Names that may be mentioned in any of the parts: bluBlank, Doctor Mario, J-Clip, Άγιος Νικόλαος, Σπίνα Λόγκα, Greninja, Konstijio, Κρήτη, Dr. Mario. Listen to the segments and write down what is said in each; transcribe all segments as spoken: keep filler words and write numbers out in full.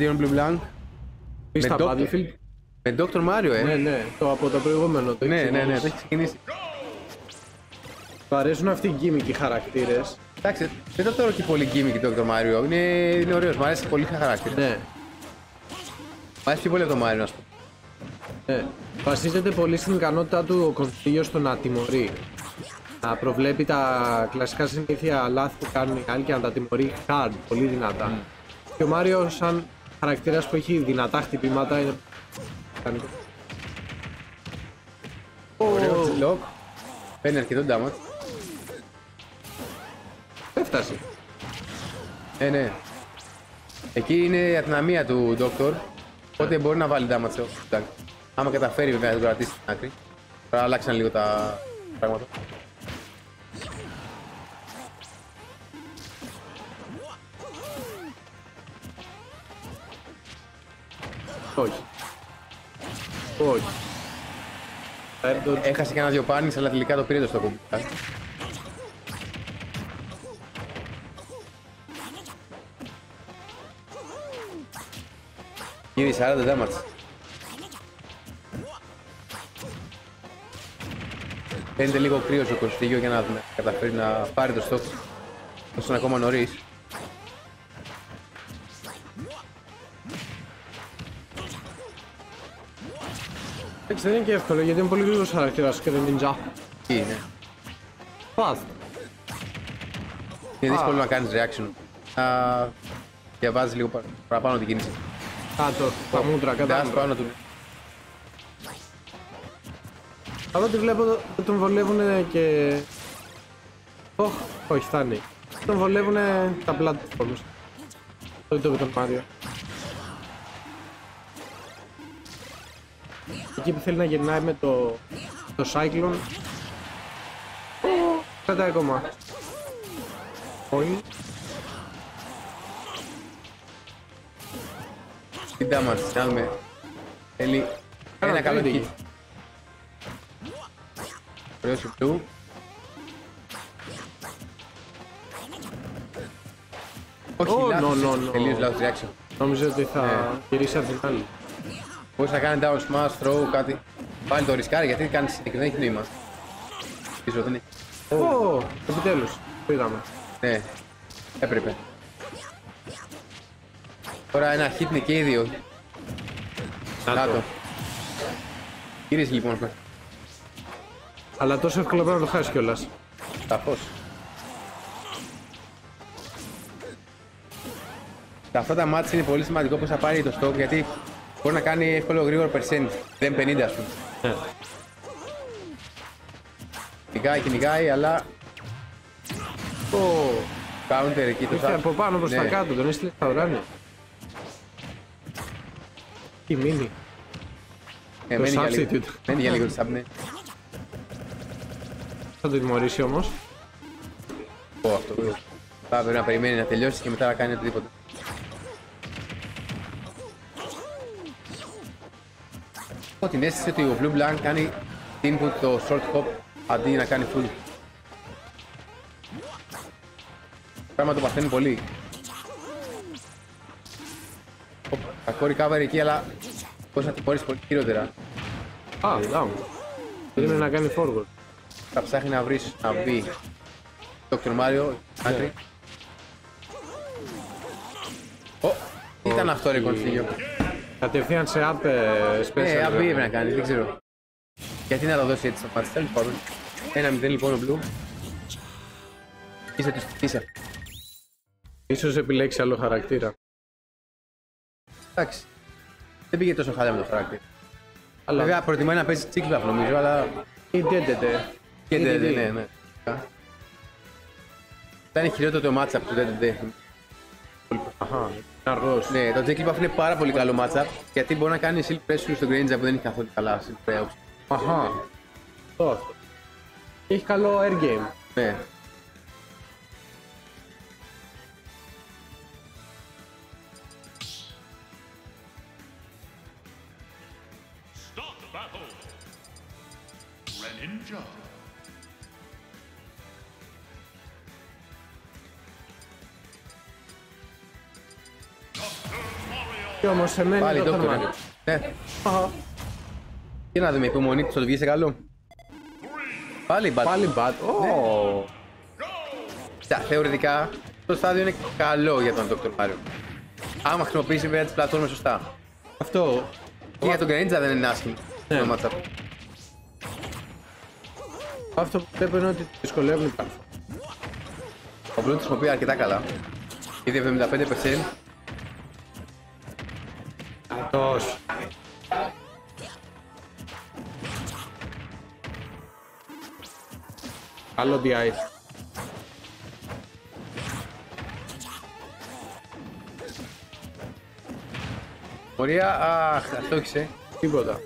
Δύο bluBlank. Στα Battlefield. Με Doctor Mario, ε. Ναι, ναι, το από το προηγούμενο. Το ναι, ναι, ναι, το έχει ξεκινήσει. Του αρέσουν αυτοί οι γκίμικοι χαρακτήρες. Εντάξει, δεν το θεωρώ και πολύ γκίμικοι το Doctor Mario. Είναι, είναι ωραίος, μου αρέσει πολύ χαρακτήρα. Ναι. Μ' αρέσει πολύ από το Mario, ας πούμε. Ναι. Βασίζεται πολύ στην ικανότητά του ο Konstijio στο να τιμωρεί. Να προβλέπει τα κλασικά συνήθεια λάθη που κάνουν οι άλλοι και να τα τιμωρεί hard, πολύ δυνατά. Mm. Και ο Mario, σαν χαρακτήρας που έχει δυνατά χτυπήματα, είναι. Ωραίο τσιλόκ. Παίρνει αρκετό damage. Έφτασε. Ε, ναι. Εκεί είναι η αδυναμία του Doctor. Οπότε μπορεί να βάλει damage. Άμα καταφέρει βέβαια να το κρατήσει στην άκρη. Τώρα αλλάξαν λίγο τα πράγματα. Όχι. Όχι. Έχασε και ένα δυο πάνης, αλλά τελικά το πήρε το στόχο. Γύρι σαράντα damage. Φαίνεται λίγο κρύος ο Konstijio για να καταφέρει να πάρει το στόχο. Όσο είναι ακόμα νωρίς. Δεν είναι και εύκολο γιατί είναι πολύ γρήγορος χαρακτήρας και δεν είναι Ninja. Τι είναι. Fast. Είναι δύσκολο να κάνεις reaction. Να διαβάζεις λίγο παραπάνω την κίνηση. Κάτω, τα μούτρα, κατά μούτρα. Αλλά ότι βλέπω τον βολεύουνε και... Ωχ, όχι φτάνει. Τον βολεύουνε τα platforms. Το δείτε με τον Mario. Εκεί που θέλει να γυρνάει με το, το Cyclone. Κρατάει ακόμα. Όχι. Τι damage, κάνουμε. Θέλει ένα καλό hit. Ωραίος υπτού. Όχι, λάθος, τελείως λάθος reaction. Νομίζω ότι θα γυρίσει από την άλλη. Μπορείς να κάνει down smash, throw, κάτι. Πάλι το ρισκάρει γιατί κάνεις συγκεκριμένα, έχει νόημα. Πίσω δεν έχει. Ω, επιτέλους, πήγαμε. Ναι, έπρεπε. Τώρα ένα hit είναι και οι δύο. Κάτω. Γύρισε λοιπόν. Αλλά τόσο εύκολα πρέπει να το χάσει κιόλας. Σαφώς. Αυτά τα μάτς είναι πολύ σημαντικό πως θα πάρει το στόχο γιατί μπορεί να κάνει εύκολο γρήγορο percent, δεν πενήντα ας πούμε. Κυνηγάει, κυνηγάει, αλλά... Το counter εκεί το σάπ. Από πάνω προς τα κάτω, τον έστειλε στα ουράνια. Τι μείνει. Το substitute. Μένει για λίγο το σάπ, ναι. Θα το τιμωρήσει όμως. Ω, αυτό πρέπει. Θα πρέπει να περιμένει να τελειώσει και μετά να κάνει οτιδήποτε. Έχω την αίσθηση ότι ο bluBlank κάνει input το short hop αντί να κάνει full. Πράγμα το παθαίνει πολύ. Κακό recovery εκεί, αλλά πώς να τυπωρήσει πολύ χειρότερα. Α, down. Περίμενε να κάνει forward. Θα ψάχνει να βρεις, να μπει Doctor Mario, άκρη. Ω, τι ήταν αυτό ρε Konstijio. Κατευθείαν σε app special. Ναι, app πρέπει να κάνει, δεν ξέρω. Γιατί να το δώσει έτσι στο match, τέλος πάντων. ένα μηδέν λοιπόν ο Blue. Είσαι του στήσα. Ίσως επιλέξει άλλο χαρακτήρα. Εντάξει. Δεν πήγε τόσο χάλια με το χαρακτήρα. Αλλά... Βέβαια προτιμάει να παίζει τσίκλαφ νομίζω, αλλά... Ιντέντετε. Ιντέντετε, ναι, ναι. Ήταν χειρότερο το match-up του Ιντέντετε. Αχα, είναι αργός. Ναι, το J-Clip είναι πάρα πολύ καλό matchup γιατί μπορεί να κάνει shield pressure στον Greninja που δεν έχει καθόλου καλά shield pressure. Αχα, αυτό αυτό. Έχει καλό air game. Ναι. Stop the battle. Greninja. Doctor Mario! Και όμως σε μένει το θέμα. Ναι. Και να δούμε, υπομονή του, θα το βγει σε καλό. Πάλι μπατ. Πάλι μπατ. Θεωρητικά το στάδιο είναι καλό για τον ντόκτορ Mario. Άμα χρησιμοποιήσει βέβαια τις πλατφόρμες σωστά. Αυτό. Και για τον Greninja δεν είναι άσχημο. Ναι. Αυτό που πρέπει είναι ότι δυσκολεύουν οι πλατφόρμες. Ο Blue χρησιμοποιεί αρκετά καλά. Ήδη εβδομήντα πέντε τοις εκατό. Αυτός. Καλό ντι άι. Μωρία, αχ, αστόχησε. Τίποτα.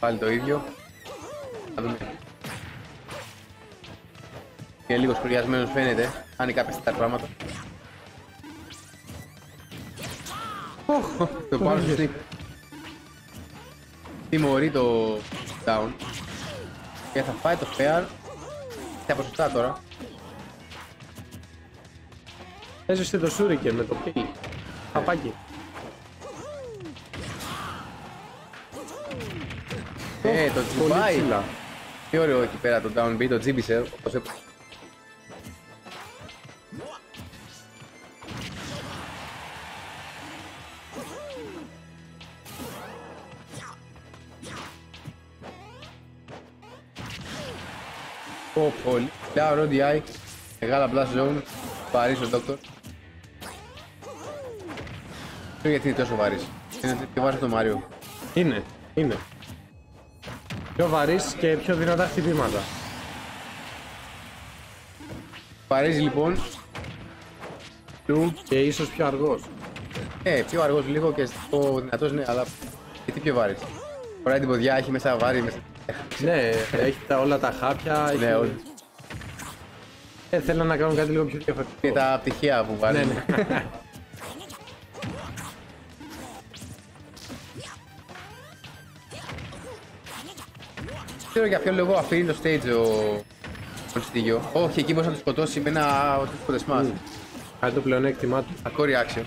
Πάλι το ίδιο. Θα δούμε. Και λίγο σκουριασμένος φαίνεται. Κάνει κάποια τέτοια πράγματα. Το πάνω στο στρίπ. Τιμωρεί το down. Και θα φάει το fair. Τα ποσοστά τώρα. Έζησε το σούρικερ με το πίλι. Παπάκι. Ε, το τσιμπάει. Τι ωραίο εκεί πέρα το down B, το τσίμπησε. Πολύ λαό ντι άι. Μεγάλα blast zone. Βαρύς ο Δόκτορ. Γιατί είναι τόσο βαρύς. Είναι πιο βαρύς το Μάριο. Είναι, είναι. Πιο βαρύς και πιο δυνατά χτυπήματα. Βαρύς λοιπόν. Του και ίσως πιο αργός. Ε, πιο αργός λίγο και στο δυνατός είναι, αλλά γιατί πιο βαρύς. Φοράει την ποδιά, έχει μέσα βάρη μέσα. Ναι, έχει τα, όλα τα χάπια. Ναι, έχει... ε, θέλω να κάνω κάτι λίγο πιο διαφορετικό. Και τα πτυχία που βάζει. Ναι, ναι. Δεν ξέρω για ποιο λόγο αφήνει το stage ο Konstijio. Όχι, εκεί μπορείς να το σκοτώσει με ένα οτιδήποτε smash. Κάτι το πλεονέκτημά του. Ακόρη reaction.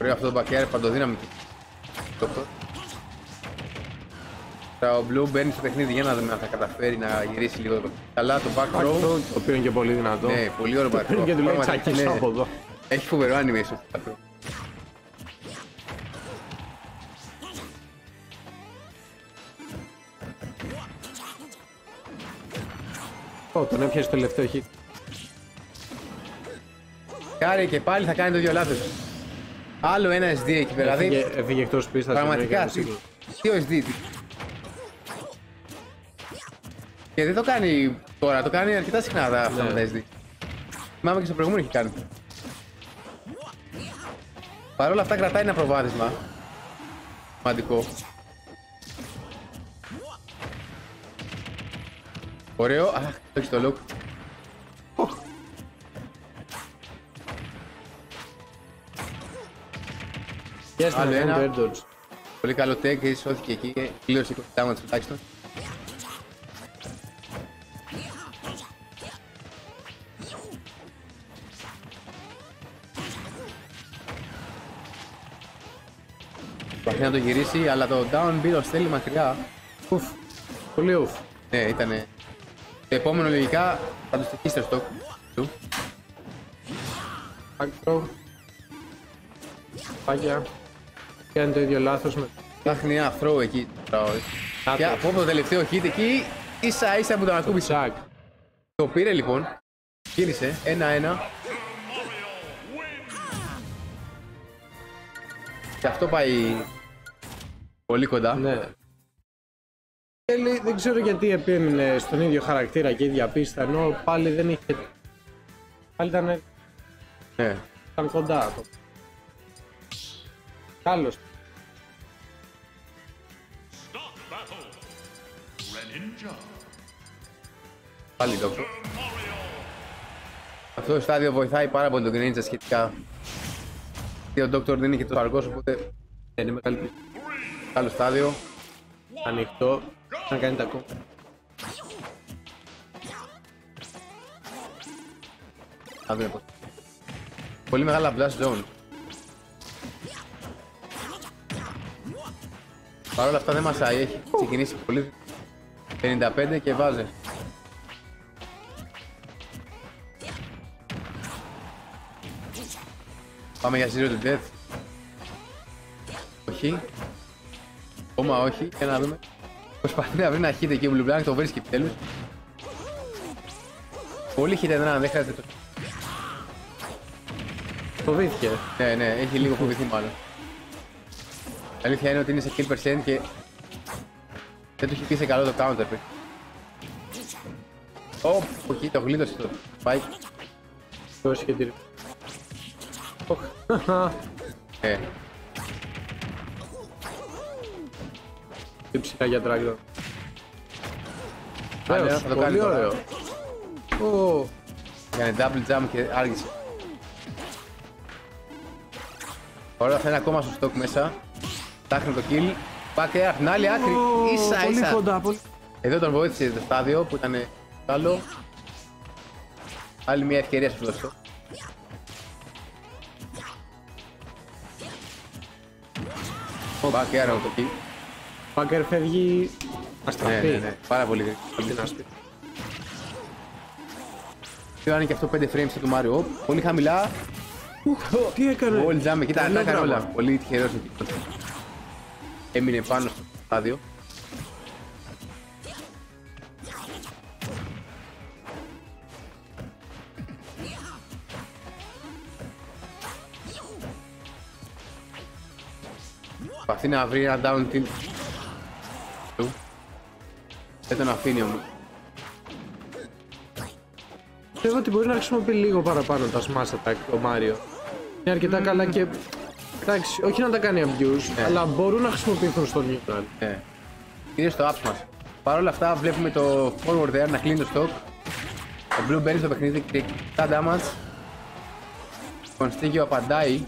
Ωραία αυτό το μπακιάρι, παντοδύναμικο. Ο Blue μπαίνει στο παιχνίδι για να δούμε αν θα καταφέρει να γυρίσει λίγο. Καλά το back throw, το οποίο είναι και πολύ δυνατό. Ναι, πολύ ωραίο back throw. Και του λέει τσακίσω από εδώ. Έχει φοβερό animation. Ω, τον έπιασε το τελευταίο hit. Κάρι και πάλι θα κάνει το δύο λάθος. Άλλο ένα ες ντι εκεί πέρα. Έφυγε εκτός πίστας. Πραγματικά, δύο ες ντι. Και δεν το κάνει τώρα, το κάνει αρκετά συχνά τα αυτά με τα ες ντι. Θυμάμαι και στο προηγούμενο έχει κάνει. Παρ' όλα αυτά κρατάει ένα προβάδισμα. Σημαντικό. Ωραίο, αχ, το έχει το look. Άλλο ένα, πολύ καλό tag, σώθηκε εκεί και κλείωσε είκοσι damage τουλάχιστον. Παθεί να το γυρίσει, αλλά το down beat στέλνει μακριά. Ουφ, πολύ ουφ. Ναι, ήτανε. Το επόμενο λογικά θα το στοιχίσει το stock του. Πάκο. Πάκια. Κάνει το ίδιο λάθος με... Λάχνει ένα throw εκεί. Και από το τελευταίο hit εκεί, ίσα ίσα που τον ακούμπησε. Το πήρε λοιπόν, γύρισε, ένα ένα. Και αυτό πάει πολύ κοντά. Ναι. Δεν ξέρω γιατί επέμεινε στον ίδιο χαρακτήρα και ίδια πίστα, ενώ πάλι δεν είχε... Πάλι ήταν... Ναι. Ήταν κοντά. Καλώς. Πάλι το. Αυτό το στάδιο βοηθάει πάρα πολύ τον Greninja σχετικά. Και ο Doctor δεν είναι και τόσο αργός, οπότε... Είναι μεγάλο στάδιο. ανοιχτό, να κάνει τα κόμματα. Τα βλέπω. Πολύ μεγάλα blast zone. Παρ' όλα αυτά δεν μασάει, έχει ξεκινήσει πολύ. πενήντα πέντε και βάζει. Πάμε για zero to death. Όχι. Ακόμα όχι, για να δούμε. Προσπαθεί να βρει ένα hit εκεί ο bluBlank, το βρίσκει επιτέλους. Πολύ hit ένα, δεν χρειάζεται το. Φοβήθηκε. Ναι, ναι, έχει λίγο φοβηθεί μάλλον. Η αλήθεια είναι ότι είναι σε kill percent και δεν του έχει πει σε καλό το counter pick. Ω, όχι, το γλίτωσε το spike. Το έσχε τύρι. Ναι. Τι ψυχα για τραγλό. Άντε, θα το κάνει τώρα. Κάνε double jump και άργησε. Ωραία, θα είναι ακόμα στο στόκ μέσα. Τάχνει το kill. Πάτε στην άλλη άκρη, ίσα ίσα. Πολύ κοντά, πολύ. Εδώ τον βοήθησε το στάδιο που ήταν καλό. Άλλη μια ευκαιρία στο φλωστό. Πάτε άραγε το kill. Πάκερ φεύγει. Αστραφή. Ναι, ναι, ναι, πάρα πολύ. Τώρα είναι και αυτό πέντε frames του Μάριο. Πολύ χαμηλά. Τι έκανε. Πολύ τζάμε, κοίτα, τα έκανε όλα. Πολύ τυχερός εκεί. Έμεινε πάνω στο στάδιο. Παθεί να βρει ένα down tilt. Δεν τον αφήνει όμως. Πιστεύω ότι μπορεί να χρησιμοποιεί λίγο παραπάνω τα smash attack ο Μάριο. Είναι αρκετά mm. καλά και... Εντάξει, όχι να τα κάνει abuse, yeah. αλλά μπορούν να χρησιμοποιηθούν στο neutral. Ναι. Yeah. Είναι στο apps μας. Παρ' όλα αυτά βλέπουμε το forward air να κλείνει το stock. Το blue μπαίνει στο παιχνίδι και τα damage. Ο Konstijio απαντάει.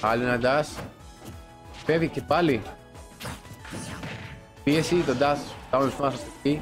Άλλο ένα dash. Φεύγει και πάλι. Πίεση, τον dash, down smash στο εκεί.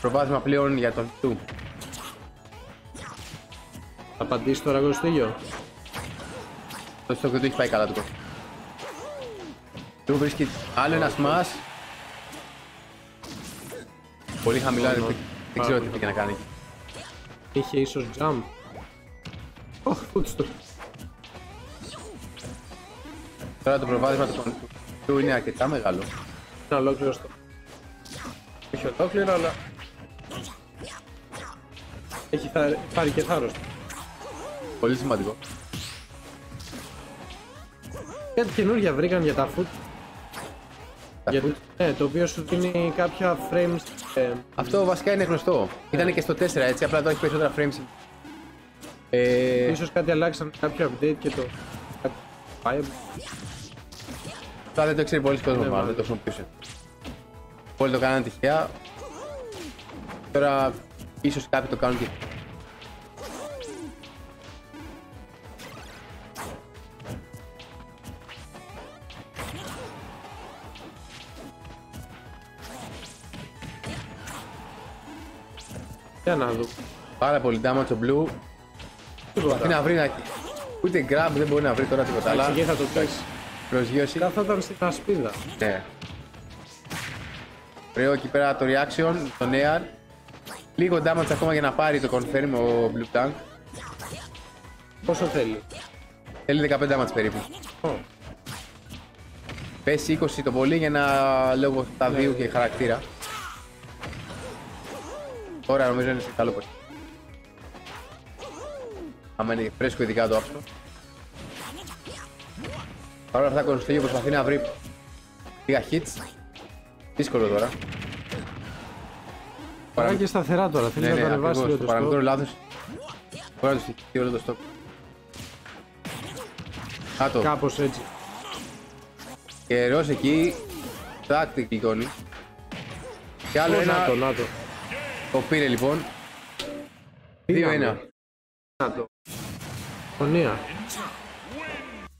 Προβάδισμα πλέον για τον του. Θα απαντήσει τώρα εγώ στο ίδιο. Το στόχο του έχει πάει καλά του. Του βρίσκει άλλο ένα smash. Πολύ χαμηλά, δεν ξέρω τι πήγε να κάνει. Είχε ίσως jump. Ωχ, φούτς του. Τώρα το προβάδισμα του είναι αρκετά μεγάλο. Είναι ολόκληρο στο. Όχι ολόκληρο, αλλά... Έχει πάρει και θάρρος. Πολύ σημαντικό. Κάτι καινούργια βρήκαν για τα foot. Τα για... foot. Ναι, το οποίο σου δίνει κάποια frames. Ε... Αυτό βασικά είναι γνωστό. Yeah. Ήταν και στο τέσσερα έτσι, απλά εδώ έχει περισσότερα frames. Ε... Ίσως κάτι αλλάξαν, κάποιο update και το... Κάτι... Τώρα δεν το ξέρει πολλοί κόσμο, yeah, δεν το χρησιμοποιούσε. Πολλοί το κάνανε τυχαία. Τώρα ίσως κάποιοι το κάνουν και... Για να δω. Πάρα πολύ damage ο blue. Προσπαθεί να βρει να... Ούτε grab δεν μπορεί να βρει τώρα τίποτα άλλα. Εξηγεί θα το πέσει. Προσγείωση. Καθόταν στην ασπίδα. Ναι. Ωραίο εκεί πέρα το reaction, τον air. Λίγο damage ακόμα για να πάρει το confirm ο bluBlank. Πόσο θέλει. Θέλει δεκαπέντε damage περίπου. Oh. Πέσει είκοσι το πολύ για να λόγω σταδίου yeah. και χαρακτήρα. Τώρα νομίζω είναι σε καλό ποσί. Άμα είναι φρέσκο ειδικά το άψο. Παρόλα αυτά Konstijio προσπαθεί να βρει λίγα hits. Δύσκολο τώρα. Παρά και σταθερά τώρα, θέλει να το ανεβάσει όλο το στόκ. Παραμικρό λάθος. Μπορεί να το στοιχεί όλο το στόκ. Κάτω. Κάπως έτσι. Καιρός εκεί. Τάκτη κλικώνει. Και άλλο ένα. Νάτο, νάτο. Το πήρε λοιπόν. δύο ένα. Γωνία.